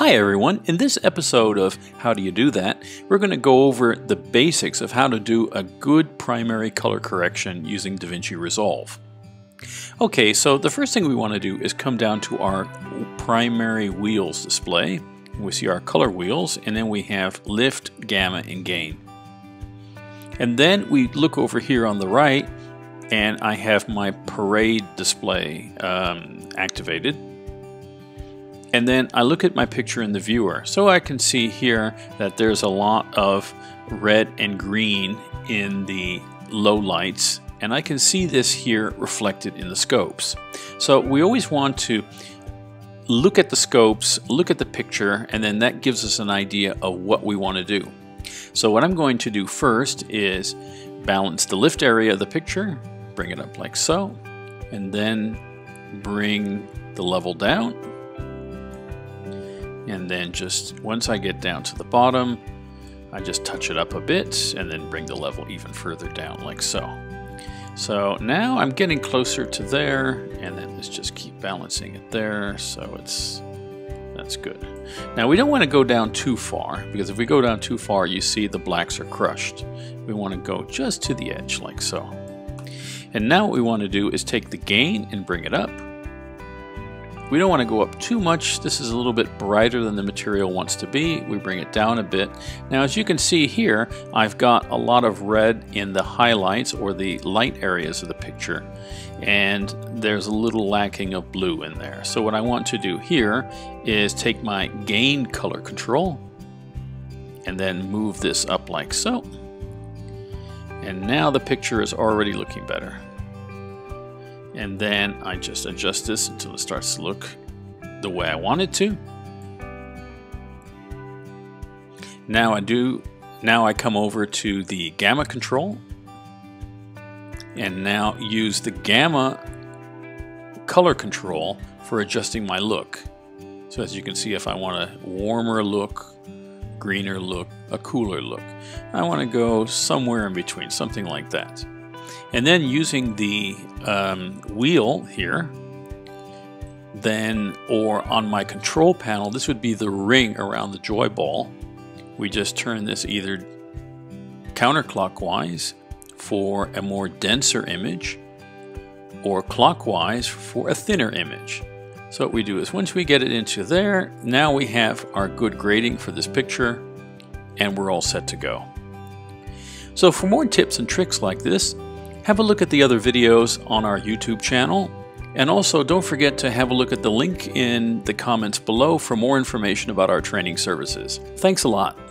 Hi everyone, in this episode of How Do You Do That, we're going to go over the basics of how to do a good primary color correction using DaVinci Resolve. Okay, so the first thing we want to do is come down to our primary wheels display. We see our color wheels, and then we have lift, gamma, and gain. And then we look over here on the right, and I have my parade display activated. And then I look at my picture in the viewer. So I can see here that there's a lot of red and green in the low lights, and I can see this here reflected in the scopes. So we always want to look at the scopes, look at the picture, and then that gives us an idea of what we want to do. So what I'm going to do first is balance the lift area of the picture, bring it up like so, and then bring the level down. And then just once I get down to the bottom, I just touch it up a bit and then bring the level even further down like so. So now I'm getting closer to there, and then let's just keep balancing it there. So that's good. Now we don't want to go down too far, because if we go down too far, you see the blacks are crushed. We want to go just to the edge like so. And now what we want to do is take the gain and bring it up. We don't want to go up too much. This is a little bit brighter than the material wants to be. We bring it down a bit. Now, as you can see here, I've got a lot of red in the highlights or the light areas of the picture, and there's a little lacking of blue in there. So what I want to do here is take my gain color control and then move this up like so. And now the picture is already looking better. And then I just adjust this until it starts to look the way I want it to. Now I come over to the gamma control and now use the gamma color control for adjusting my look. So as you can see, if I want a warmer look, greener look, a cooler look, I want to go somewhere in between, something like that. And then using the wheel here, then, or on my control panel, this would be the ring around the joy ball. We just turn this either counterclockwise for a more denser image or clockwise for a thinner image. So what we do is once we get it into there, now we have our good grading for this picture and we're all set to go. So for more tips and tricks like this, have a look at the other videos on our YouTube channel, and also don't forget to have a look at the link in the comments below for more information about our training services. Thanks a lot.